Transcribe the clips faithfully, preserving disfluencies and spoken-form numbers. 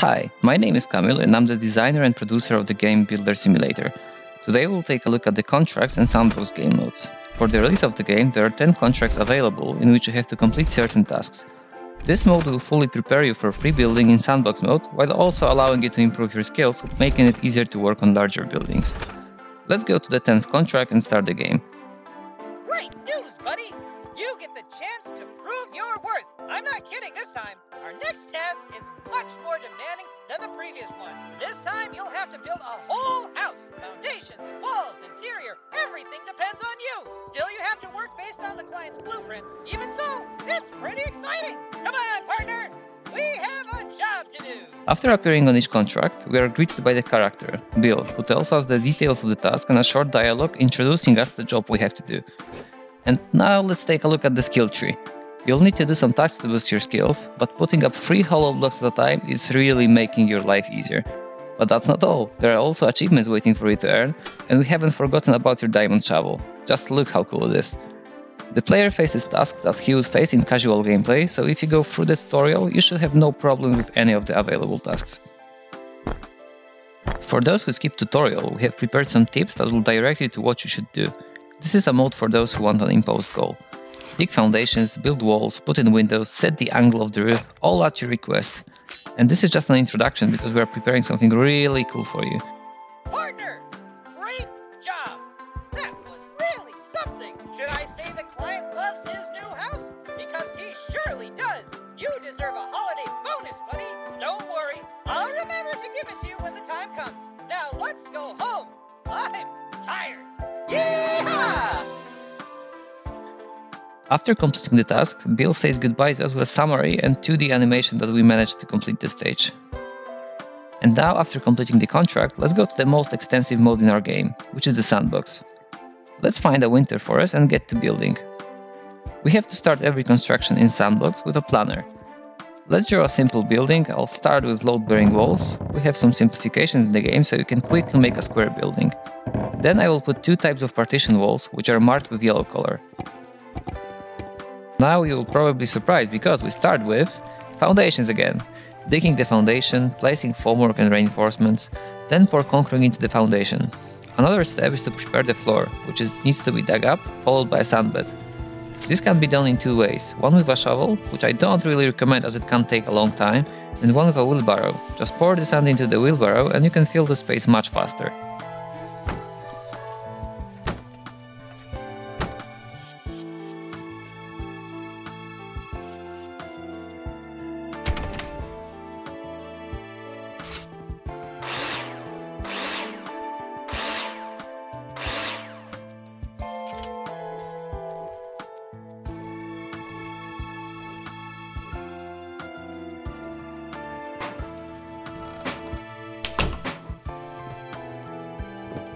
Hi, my name is Camille and I'm the designer and producer of the game Builder Simulator. Today we'll take a look at the contracts and some of those game modes. For the release of the game, there are ten contracts available in which you have to complete certain tasks. This mode will fully prepare you for free building in sandbox mode, while also allowing you to improve your skills, making it easier to work on larger buildings. Let's go to the tenth contract and start the game. Great news, buddy! You get the chance to prove your worth! I'm not kidding this time! Our next task is much more demanding than the previous one. This time you'll have to build a whole house. Foundations, walls, interior, everything depends on you. Still, you have to work based on the client's blueprint. Even so, it's pretty exciting. Come on, partner! We have a job to do! After appearing on each contract, we are greeted by the character, Bill, who tells us the details of the task and a short dialogue introducing us to the job we have to do. And now let's take a look at the skill tree. You'll need to do some tasks to boost your skills, but putting up three hollow blocks at a time is really making your life easier. But that's not all, there are also achievements waiting for you to earn, and we haven't forgotten about your diamond shovel. Just look how cool it is. The player faces tasks that he would face in casual gameplay, so if you go through the tutorial, you should have no problem with any of the available tasks. For those who skip tutorial, we have prepared some tips that will direct you to what you should do. This is a mode for those who want an imposed goal. Dig foundations, build walls, put in windows, set the angle of the roof, all at your request. And this is just an introduction because we are preparing something really cool for you. Partner! Great job! That was really something! Should I say the client loves his new house? Because he surely does! You deserve a holiday bonus, buddy! Don't worry, I'll remember to give it to you when the time comes. Now let's go home! I'm tired! Yeehaw! After completing the task, Bill says goodbye to us with a summary and two D animation that we managed to complete the stage. And now, after completing the contract, let's go to the most extensive mode in our game, which is the sandbox. Let's find a winter forest and get to building. We have to start every construction in sandbox with a planner. Let's draw a simple building. I'll start with load-bearing walls. We have some simplifications in the game, so you can quickly make a square building. Then I will put two types of partition walls, which are marked with yellow color. Now you'll probably be surprised because we start with foundations again. Digging the foundation, placing formwork and reinforcements, then pour concrete into the foundation. Another step is to prepare the floor, which is, needs to be dug up, followed by a sandbed. This can be done in two ways, one with a shovel, which I don't really recommend as it can take a long time, and one with a wheelbarrow. Just pour the sand into the wheelbarrow and you can fill the space much faster.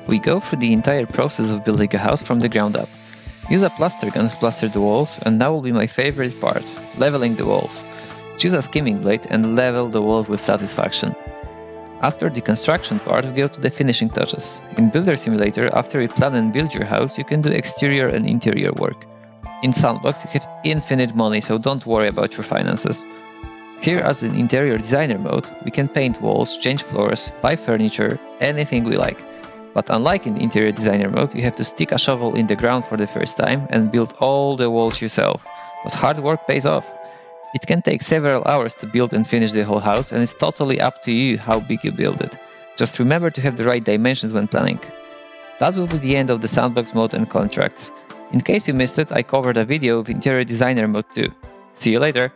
We go through the entire process of building a house from the ground up. Use a plaster gun to plaster the walls, and that will be my favorite part, leveling the walls. Choose a skimming blade and level the walls with satisfaction. After the construction part, we go to the finishing touches. In Builder Simulator, after you plan and build your house, you can do exterior and interior work. In Sandbox, you have infinite money, so don't worry about your finances. Here, as in interior designer mode, we can paint walls, change floors, buy furniture, anything we like. But unlike in interior designer mode, you have to stick a shovel in the ground for the first time and build all the walls yourself. But hard work pays off. It can take several hours to build and finish the whole house, and it's totally up to you how big you build it. Just remember to have the right dimensions when planning. That will be the end of the sandbox mode and contracts. In case you missed it, I covered a video of interior designer mode too. See you later!